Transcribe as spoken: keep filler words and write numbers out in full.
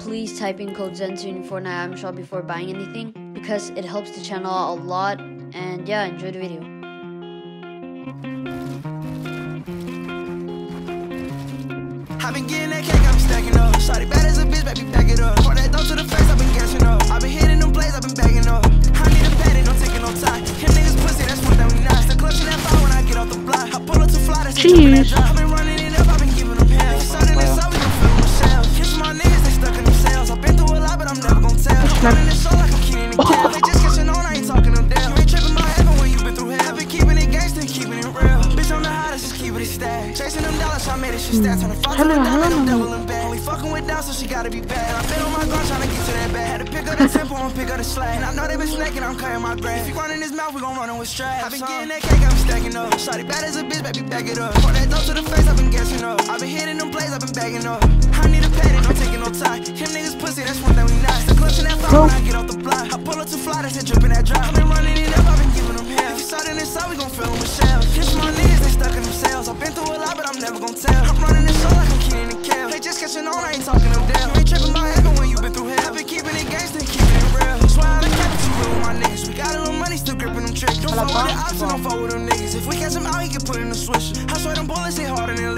Please type in code Zen in Fortnite item shop before buying anything because it helps the channel a lot. And yeah, enjoy the video. I've been getting that cake, I'm stacking up. Shorty bad as a bitch, baby, back it up. For that dope to the face, I've been catching up. I've been hitting them plays, I've been bagging up. I need a pad and I'm taking no time. Him niggas pussy, that's what that we not. Still clutching that fire when I get off the block. I pull up to fly, that's the top of that drop. I've been running it up, I've been giving them hell. Sudden and sudden, I'm filling my shells. Kiss my niggas, they stuck in themselves. I've been through a lot, but I'm never gonna tell. I'm running this show like I'm keeping it down. They just catching on, I ain't talking them down. You ain't tripping my heaven when you been through hell. I've been keeping it gangsta and keeping it real. Bitch, I'm the hottest, just keep it stacked. Chasing them dollars, I made it shit stats on the fuck. So she gotta be bad. I've been on my gun trying to get to that bag. Had to pick up the tempo and pick up the slack. I know they been snacking, I'm cutting my bread. If you run in his mouth, we gon' run him with straps. I've been getting that cake, I've been stacking up. Shawty bad as a bitch, baby, back it up. For that dope to the face, I've been gassing up. I've been hitting them plays, I've been bagging up. I need a pad and I'm taking no time. Him niggas pussy, that's one thing we not. Still clutching that fire when I get off the block. I pull up to fly, that's it, dripping that drop. I've been running it up, I've been giving them hell. If you sudden and sudden, we gon' fill them with shells. Kiss my niggas, they stuck in themselves. I've been through a lot, but I'm never gon' tell. I'm running this show like I'm kidding the kill. They just catching on, I ain't talking them down. You ain't tripping my heaven when you been through hell. I've been keeping it gangsta and keeping it real. That's why I've been kept too real with my niggas. We got a little money, still gripping them tricks. Don't fuck with the ops and don't fuck with them niggas. If we catch him out, he can put in a swish. I swear them bullets hit harder than